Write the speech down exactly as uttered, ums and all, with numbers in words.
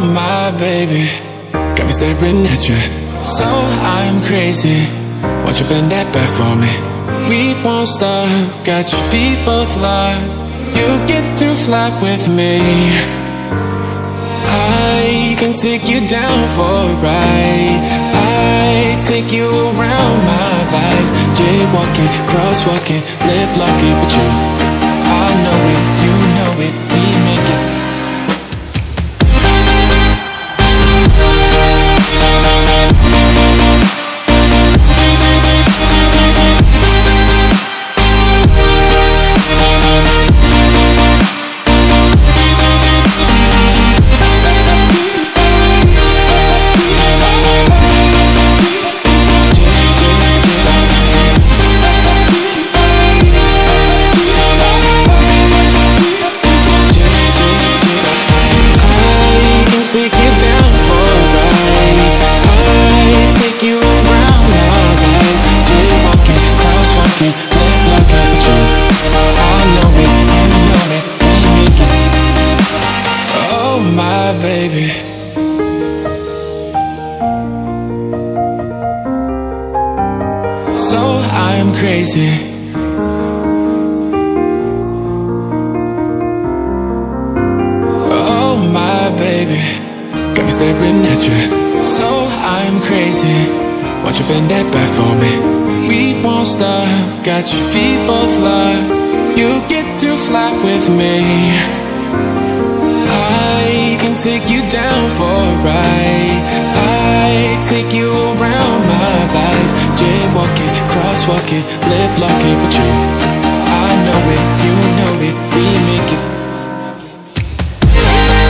You're my baby, got me staring at you, so I'm crazy. Won't you bend that back for me? We won't stop, got your feet both locked. You get to fly with me. I can take you down for a ride. I take you around my life. Jaywalking, crosswalking, lip locking with you. I know it, you know it, we make it. Got your feet both locked. You get to fly with me. I can take you down for a ride. I take you around my life. Jaywalking, crosswalking, lip locking with you. I know it, you know it.